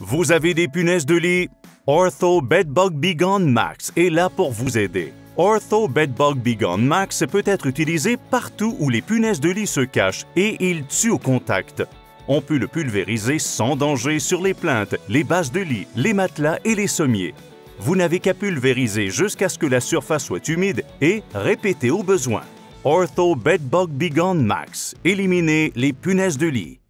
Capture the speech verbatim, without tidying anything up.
Vous avez des punaises de lit? Ortho Bed Bug B Gon Max est là pour vous aider. Ortho Bed Bug B Gon Max peut être utilisé partout où les punaises de lit se cachent et il tue au contact. On peut le pulvériser sans danger sur les plaintes, les bases de lit, les matelas et les sommiers. Vous n'avez qu'à pulvériser jusqu'à ce que la surface soit humide et répéter au besoin. Ortho Bed Bug B Gon Max, éliminez les punaises de lit.